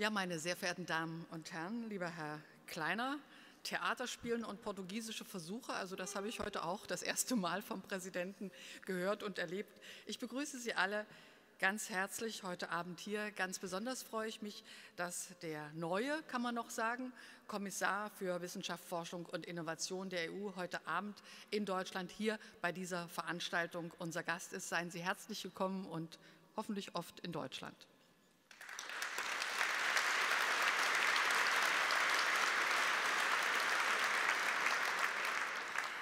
Ja, meine sehr verehrten Damen und Herren, lieber Herr Kleiner, Theaterspielen und portugiesische Versuche, also das habe ich heute auch das erste Mal vom Präsidenten gehört und erlebt. Ich begrüße Sie alle ganz herzlich heute Abend hier. Ganz besonders freue ich mich, dass der neue, kann man noch sagen, Kommissar für Wissenschaft, Forschung und Innovation der EU heute Abend in Deutschland hier bei dieser Veranstaltung unser Gast ist. Seien Sie herzlich willkommen und hoffentlich oft in Deutschland.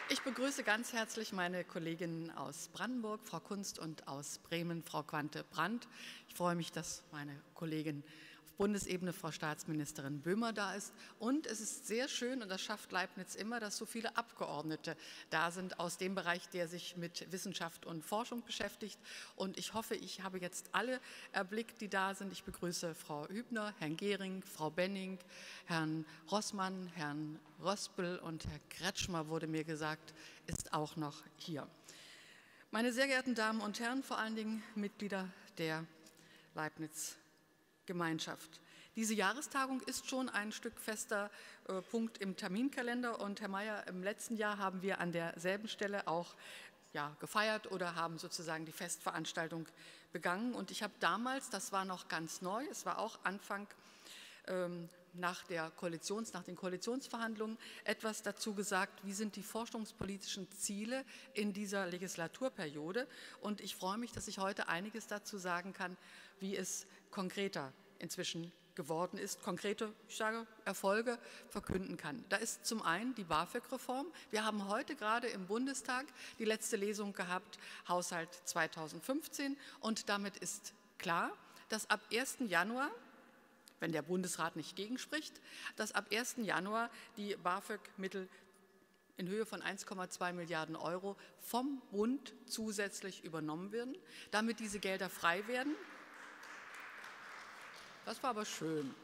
Ich begrüße ganz herzlich meine Kolleginnen aus Brandenburg, Frau Kunst, und aus Bremen, Frau Quante-Brandt. Ich freue mich, dass meine Kollegin auf Bundesebene, Frau Staatsministerin Böhmer, da ist. Und es ist sehr schön, und das schafft Leibniz immer, dass so viele Abgeordnete da sind aus dem Bereich, der sich mit Wissenschaft und Forschung beschäftigt. Und ich hoffe, ich habe jetzt alle erblickt, die da sind. Ich begrüße Frau Hübner, Herrn Gehring, Frau Benning, Herrn Rossmann, Herrn Röspel, und Herr Kretschmer, wurde mir gesagt, ist auch noch hier. Meine sehr geehrten Damen und Herren, vor allen Dingen Mitglieder der Leibniz-Gemeinschaft. Diese Jahrestagung ist schon ein Stück fester Punkt im Terminkalender, und Herr Mayer, im letzten Jahr haben wir an derselben Stelle auch gefeiert oder haben sozusagen die Festveranstaltung begangen, und ich habe damals, das war noch ganz neu, es war auch Anfang nach den Koalitionsverhandlungen etwas dazu gesagt, wie sind die forschungspolitischen Ziele in dieser Legislaturperiode. Und ich freue mich, dass ich heute einiges dazu sagen kann, wie es konkreter inzwischen geworden ist, konkrete, ich sage, Erfolge verkünden kann. Da ist zum einen die BAföG-Reform. Wir haben heute gerade im Bundestag die letzte Lesung gehabt, Haushalt 2015, und damit ist klar, dass ab 1. Januar, wenn der Bundesrat nicht gegenspricht, dass ab 1. Januar die BAföG-Mittel in Höhe von 1,2 Milliarden Euro vom Bund zusätzlich übernommen werden, damit diese Gelder frei werden. Das war aber schön.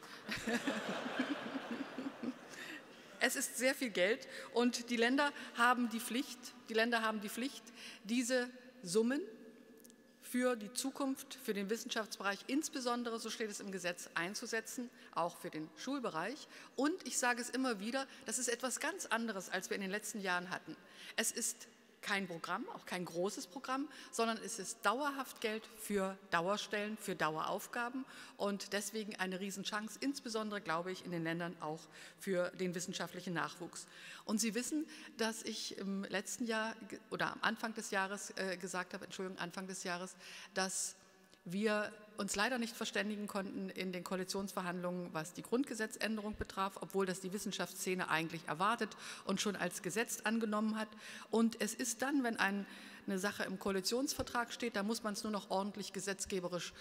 Es ist sehr viel Geld, und die Länder haben die Pflicht, diese Summen für die Zukunft, für den Wissenschaftsbereich insbesondere, so steht es im Gesetz, einzusetzen, auch für den Schulbereich. Und ich sage es immer wieder, das ist etwas ganz anderes, als wir in den letzten Jahren hatten. Es ist kein Programm, auch kein großes Programm, sondern es ist dauerhaft Geld für Dauerstellen, für Daueraufgaben, und deswegen eine Riesenchance, insbesondere, glaube ich, in den Ländern auch für den wissenschaftlichen Nachwuchs. Und Sie wissen, dass ich im letzten Jahr oder am Anfang des Jahres gesagt habe, dass wir uns leider nicht verständigen konnten in den Koalitionsverhandlungen, was die Grundgesetzänderung betraf, obwohl das die Wissenschaftsszene eigentlich erwartet und schon als Gesetz angenommen hat. Und es ist dann, wenn eine Sache im Koalitionsvertrag steht, da muss man es nur noch ordentlich gesetzgeberisch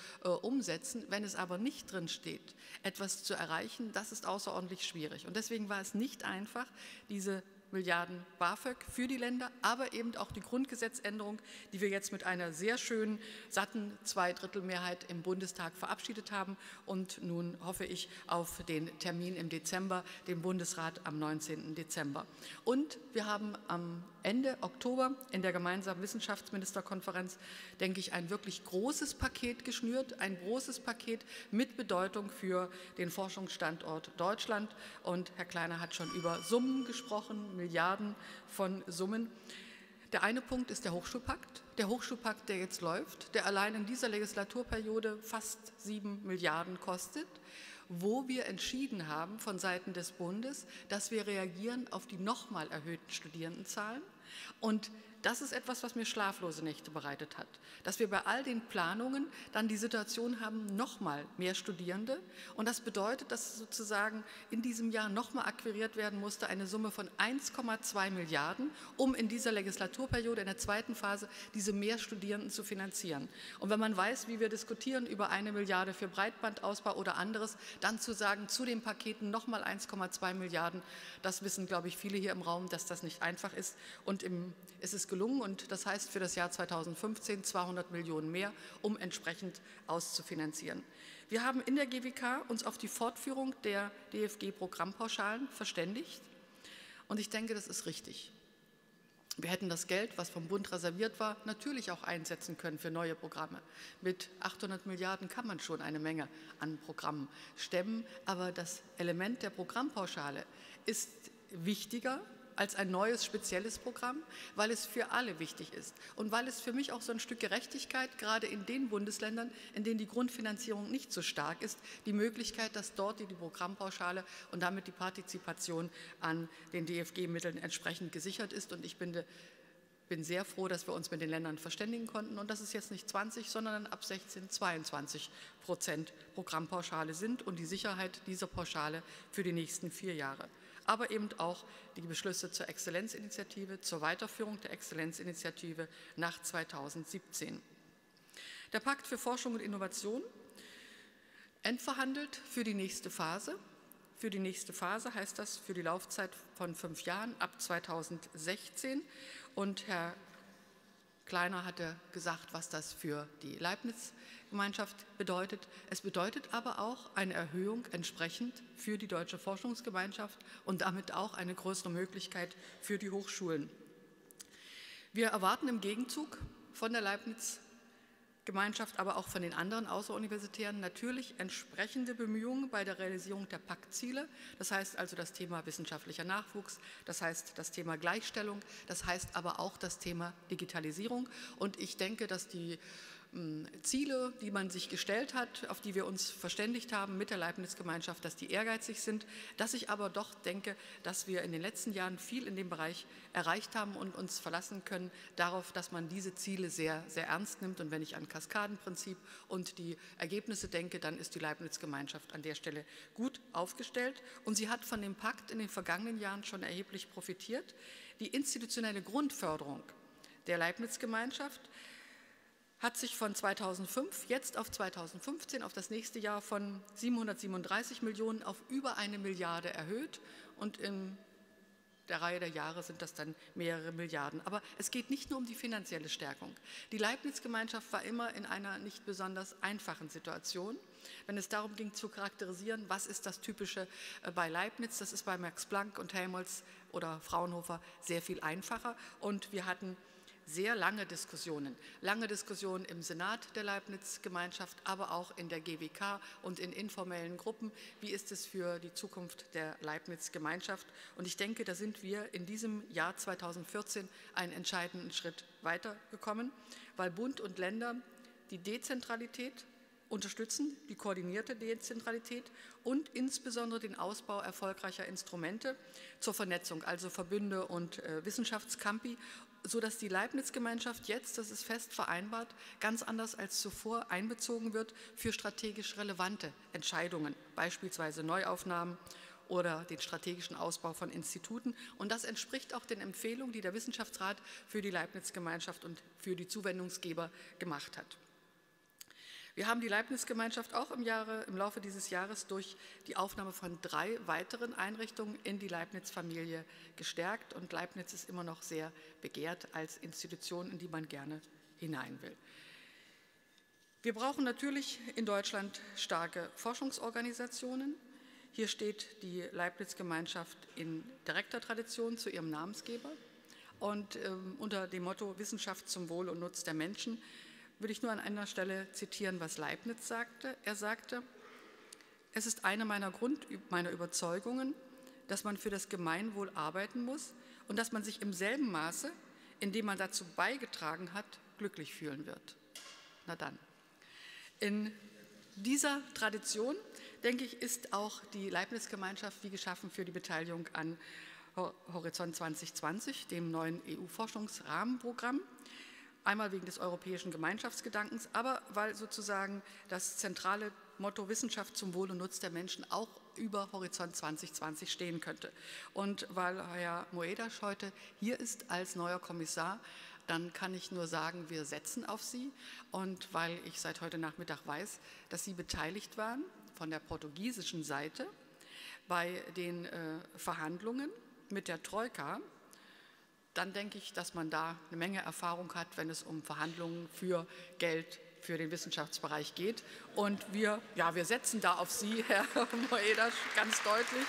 umsetzen. Wenn es aber nicht drin steht, etwas zu erreichen, das ist außerordentlich schwierig. Und deswegen war es nicht einfach, diese Milliarden BAföG für die Länder, aber eben auch die Grundgesetzänderung, die wir jetzt mit einer sehr schönen, satten Zweidrittelmehrheit im Bundestag verabschiedet haben. Und nun hoffe ich auf den Termin im Dezember, den Bundesrat am 19. Dezember. Und wir haben am Ende Oktober in der gemeinsamen Wissenschaftsministerkonferenz, denke ich, ein wirklich großes Paket geschnürt, ein großes Paket mit Bedeutung für den Forschungsstandort Deutschland. Und Herr Kleiner hat schon über Summen gesprochen, Milliarden von Summen. Der eine Punkt ist der Hochschulpakt. Der Hochschulpakt, der jetzt läuft, der allein in dieser Legislaturperiode fast 7 Milliarden kostet, wo wir entschieden haben von Seiten des Bundes, dass wir reagieren auf die nochmal erhöhten Studierendenzahlen. Und das ist etwas, was mir schlaflose Nächte bereitet hat, dass wir bei all den Planungen dann die Situation haben, nochmal mehr Studierende. Und das bedeutet, dass sozusagen in diesem Jahr nochmal akquiriert werden musste, eine Summe von 1,2 Milliarden, um in dieser Legislaturperiode, in der zweiten Phase, diese mehr Studierenden zu finanzieren. Und wenn man weiß, wie wir diskutieren über 1 Milliarde für Breitbandausbau oder anderes, dann zu sagen, zu den Paketen nochmal 1,2 Milliarden, das wissen, glaube ich, viele hier im Raum, dass das nicht einfach ist. Und es ist gelungen, und das heißt für das Jahr 2015 200 Millionen mehr, um entsprechend auszufinanzieren. Wir haben in der GWK uns auf die Fortführung der DFG-Programmpauschalen verständigt, und ich denke, das ist richtig. Wir hätten das Geld, was vom Bund reserviert war, natürlich auch einsetzen können für neue Programme. Mit 800 Milliarden kann man schon eine Menge an Programmen stemmen, aber das Element der Programmpauschale ist wichtiger als ein neues, spezielles Programm, weil es für alle wichtig ist und weil es für mich auch so ein Stück Gerechtigkeit, gerade in den Bundesländern, in denen die Grundfinanzierung nicht so stark ist, die Möglichkeit, dass dort die Programmpauschale und damit die Partizipation an den DFG-Mitteln entsprechend gesichert ist. Und ich bin sehr froh, dass wir uns mit den Ländern verständigen konnten und dass es jetzt nicht 20, sondern ab 16 22% Programmpauschale sind und die Sicherheit dieser Pauschale für die nächsten 4 Jahre. Aber eben auch die Beschlüsse zur Exzellenzinitiative, zur Weiterführung der Exzellenzinitiative nach 2017. Der Pakt für Forschung und Innovation endverhandelt für die nächste Phase. Für die nächste Phase heißt das für die Laufzeit von 5 Jahren ab 2016. Und Herr Kleiner hatte gesagt, was das für die Leibniz-Gemeinschaft bedeutet. Es bedeutet aber auch eine Erhöhung entsprechend für die Deutsche Forschungsgemeinschaft und damit auch eine größere Möglichkeit für die Hochschulen. Wir erwarten im Gegenzug von der Leibniz-Gemeinschaft, aber auch von den anderen Außeruniversitären natürlich entsprechende Bemühungen bei der Realisierung der Paktziele. Das heißt also das Thema wissenschaftlicher Nachwuchs, das heißt das Thema Gleichstellung, das heißt aber auch das Thema Digitalisierung. Und ich denke, dass die Ziele, die man sich gestellt hat, auf die wir uns verständigt haben mit der Leibniz-Gemeinschaft, dass die ehrgeizig sind, dass ich aber doch denke, dass wir in den letzten Jahren viel in dem Bereich erreicht haben und uns verlassen können darauf, dass man diese Ziele sehr, sehr ernst nimmt. Und wenn ich an Kaskadenprinzip und die Ergebnisse denke, dann ist die Leibniz-Gemeinschaft an der Stelle gut aufgestellt. Und sie hat von dem Pakt in den vergangenen Jahren schon erheblich profitiert. Die institutionelle Grundförderung der Leibniz-Gemeinschaft hat sich von 2005 jetzt auf 2015, auf das nächste Jahr von 737 Millionen auf über 1 Milliarde erhöht. Und in der Reihe der Jahre sind das dann mehrere Milliarden. Aber es geht nicht nur um die finanzielle Stärkung. Die Leibniz-Gemeinschaft war immer in einer nicht besonders einfachen Situation, wenn es darum ging zu charakterisieren, was ist das Typische bei Leibniz. Das ist bei Max Planck und Helmholtz oder Fraunhofer sehr viel einfacher. Und wir hatten sehr lange Diskussionen im Senat der Leibniz-Gemeinschaft, aber auch in der GWK und in informellen Gruppen. Wie ist es für die Zukunft der Leibniz-Gemeinschaft? Und ich denke, da sind wir in diesem Jahr 2014 einen entscheidenden Schritt weitergekommen, weil Bund und Länder die Dezentralität unterstützen, die koordinierte Dezentralität und insbesondere den Ausbau erfolgreicher Instrumente zur Vernetzung, also Verbünde und Wissenschaftskampi, sodass die Leibniz-Gemeinschaft jetzt, das ist fest vereinbart, ganz anders als zuvor einbezogen wird für strategisch relevante Entscheidungen, beispielsweise Neuaufnahmen oder den strategischen Ausbau von Instituten. Und das entspricht auch den Empfehlungen, die der Wissenschaftsrat für die Leibniz-Gemeinschaft und für die Zuwendungsgeber gemacht hat. Wir haben die Leibniz-Gemeinschaft auch im Laufe dieses Jahres durch die Aufnahme von 3 weiteren Einrichtungen in die Leibniz-Familie gestärkt. Und Leibniz ist immer noch sehr begehrt als Institution, in die man gerne hinein will. Wir brauchen natürlich in Deutschland starke Forschungsorganisationen. Hier steht die Leibniz-Gemeinschaft in direkter Tradition zu ihrem Namensgeber. Und unter dem Motto Wissenschaft zum Wohl und Nutz der Menschen würde ich nur an einer Stelle zitieren, was Leibniz sagte. Er sagte, es ist eine meiner Überzeugungen, dass man für das Gemeinwohl arbeiten muss und dass man sich im selben Maße, in dem man dazu beigetragen hat, glücklich fühlen wird. Na dann. In dieser Tradition, denke ich, ist auch die Leibniz-Gemeinschaft wie geschaffen für die Beteiligung an Horizont 2020, dem neuen EU-Forschungsrahmenprogramm. Einmal wegen des europäischen Gemeinschaftsgedankens, aber weil sozusagen das zentrale Motto Wissenschaft zum Wohl und Nutz der Menschen auch über Horizont 2020 stehen könnte. Und weil Herr Moedas heute hier ist als neuer Kommissar, dann kann ich nur sagen, wir setzen auf Sie. Und weil ich seit heute Nachmittag weiß, dass Sie beteiligt waren von der portugiesischen Seite bei den Verhandlungen mit der Troika, dann denke ich, dass man da eine Menge Erfahrung hat, wenn es um Verhandlungen für Geld für den Wissenschaftsbereich geht. Und wir setzen da auf Sie, Herr Moedas, ganz deutlich.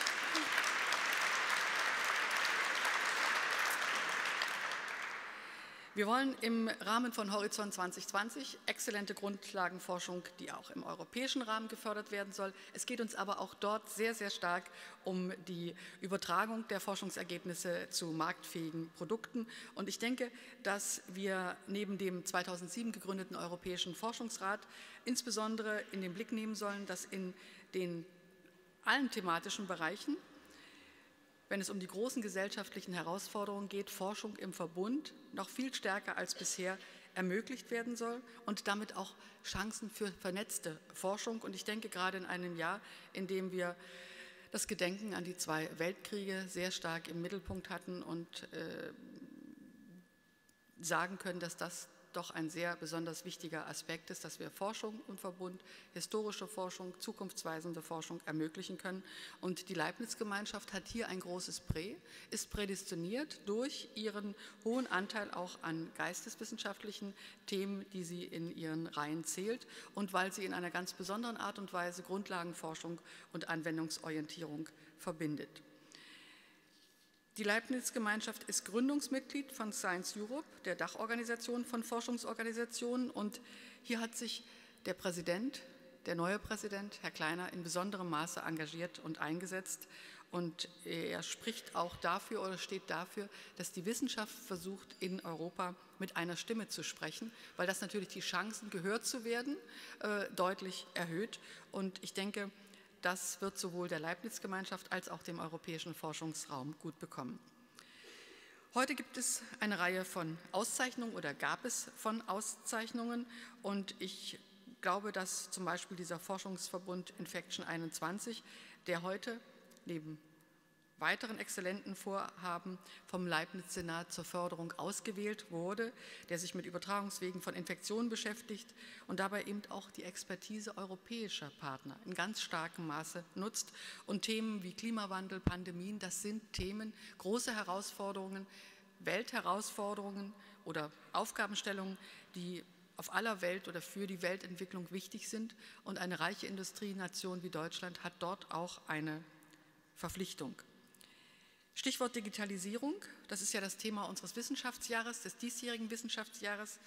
Wir wollen im Rahmen von Horizont 2020 exzellente Grundlagenforschung, die auch im europäischen Rahmen gefördert werden soll. Es geht uns aber auch dort sehr, sehr stark um die Übertragung der Forschungsergebnisse zu marktfähigen Produkten. Und ich denke, dass wir neben dem 2007 gegründeten Europäischen Forschungsrat insbesondere in den Blick nehmen sollen, dass in den allen thematischen Bereichen, wenn es um die großen gesellschaftlichen Herausforderungen geht, Forschung im Verbund noch viel stärker als bisher ermöglicht werden soll und damit auch Chancen für vernetzte Forschung. Und ich denke gerade in einem Jahr, in dem wir das Gedenken an die 2 Weltkriege sehr stark im Mittelpunkt hatten und sagen können, dass das doch ein sehr besonders wichtiger Aspekt ist, dass wir Forschung im Verbund, historische Forschung, zukunftsweisende Forschung ermöglichen können. Und die Leibniz-Gemeinschaft hat hier ein großes ist prädestiniert durch ihren hohen Anteil auch an geisteswissenschaftlichen Themen, die sie in ihren Reihen zählt und weil sie in einer ganz besonderen Art und Weise Grundlagenforschung und Anwendungsorientierung verbindet. Die Leibniz-Gemeinschaft ist Gründungsmitglied von Science Europe, der Dachorganisation von Forschungsorganisationen. Und hier hat sich der Präsident, der neue Präsident, Herr Kleiner, in besonderem Maße engagiert und eingesetzt. Und er spricht auch dafür oder steht dafür, dass die Wissenschaft versucht, in Europa mit einer Stimme zu sprechen, weil das natürlich die Chancen, gehört zu werden, deutlich erhöht. Und ich denke, das wird sowohl der Leibniz-Gemeinschaft als auch dem europäischen Forschungsraum gut bekommen. Heute gibt es eine Reihe von Auszeichnungen oder gab es von Auszeichnungen und ich glaube, dass zum Beispiel dieser Forschungsverbund Infection 21, der heute neben weiteren exzellenten Vorhaben vom Leibniz-Senat zur Förderung ausgewählt wurde, der sich mit Übertragungswegen von Infektionen beschäftigt und dabei eben auch die Expertise europäischer Partner in ganz starkem Maße nutzt. Und Themen wie Klimawandel, Pandemien, das sind Themen, große Herausforderungen, Weltherausforderungen oder Aufgabenstellungen, die auf aller Welt oder für die Weltentwicklung wichtig sind. Und eine reiche Industrienation wie Deutschland hat dort auch eine Verpflichtung. Stichwort Digitalisierung, das ist ja das Thema unseres Wissenschaftsjahres, des diesjährigen Wissenschaftsjahres.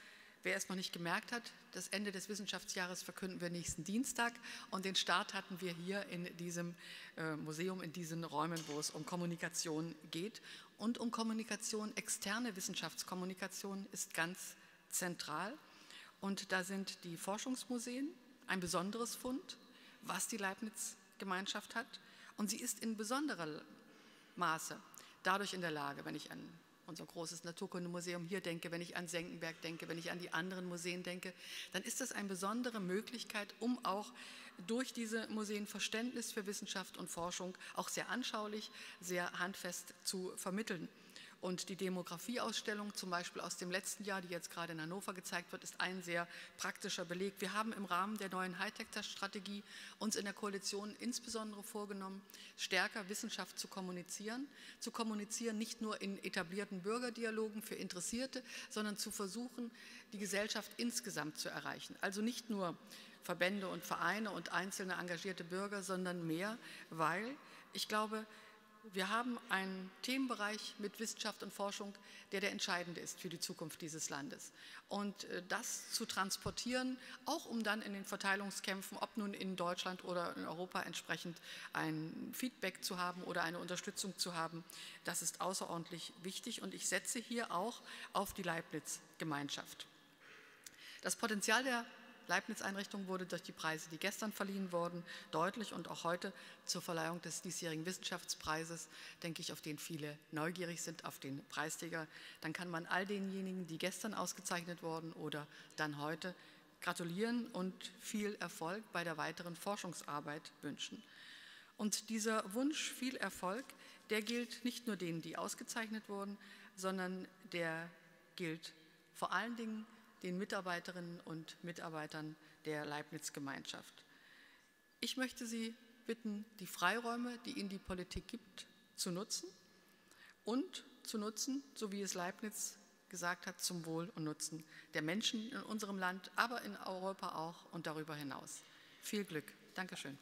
Wer es noch nicht gemerkt hat, das Ende des Wissenschaftsjahres verkünden wir nächsten Dienstag und den Start hatten wir hier in diesem Museum, in diesen Räumen, wo es um Kommunikation geht. Und um Kommunikation, externe Wissenschaftskommunikation ist ganz zentral und da sind die Forschungsmuseen ein besonderes Fund, was die Leibniz-Gemeinschaft hat und sie ist in besonderer Maße dadurch in der Lage, wenn ich an unser großes Naturkundemuseum hier denke, wenn ich an Senckenberg denke, wenn ich an die anderen Museen denke, dann ist das eine besondere Möglichkeit, um auch durch diese Museen Verständnis für Wissenschaft und Forschung auch sehr anschaulich, sehr handfest zu vermitteln. Und die Demografieausstellung zum Beispiel aus dem letzten Jahr, die jetzt gerade in Hannover gezeigt wird, ist ein sehr praktischer Beleg. Wir haben im Rahmen der neuen Hightech-Strategie uns in der Koalition insbesondere vorgenommen, stärker Wissenschaft zu kommunizieren nicht nur in etablierten Bürgerdialogen für Interessierte, sondern zu versuchen, die Gesellschaft insgesamt zu erreichen. Also nicht nur Verbände und Vereine und einzelne engagierte Bürger, sondern mehr, weil ich glaube, wir haben einen Themenbereich mit Wissenschaft und Forschung, der entscheidend ist für die Zukunft dieses Landes. Und das zu transportieren, auch um dann in den Verteilungskämpfen, ob nun in Deutschland oder in Europa entsprechend ein Feedback zu haben oder eine Unterstützung zu haben, das ist außerordentlich wichtig. Und ich setze hier auch auf die Leibniz-Gemeinschaft. Das Potenzial der Leibniz-Einrichtung wurde durch die Preise, die gestern verliehen wurden, deutlich und auch heute zur Verleihung des diesjährigen Wissenschaftspreises, denke ich, auf den viele neugierig sind, auf den Preisträger. Dann kann man all denjenigen, die gestern ausgezeichnet wurden oder dann heute, gratulieren und viel Erfolg bei der weiteren Forschungsarbeit wünschen. Und dieser Wunsch, viel Erfolg, der gilt nicht nur denen, die ausgezeichnet wurden, sondern der gilt vor allen Dingen den Mitarbeiterinnen und Mitarbeitern der Leibniz-Gemeinschaft. Ich möchte Sie bitten, die Freiräume, die Ihnen die Politik gibt, zu nutzen und zu nutzen, so wie es Leibniz gesagt hat, zum Wohl und Nutzen der Menschen in unserem Land, aber in Europa auch und darüber hinaus. Viel Glück. Dankeschön.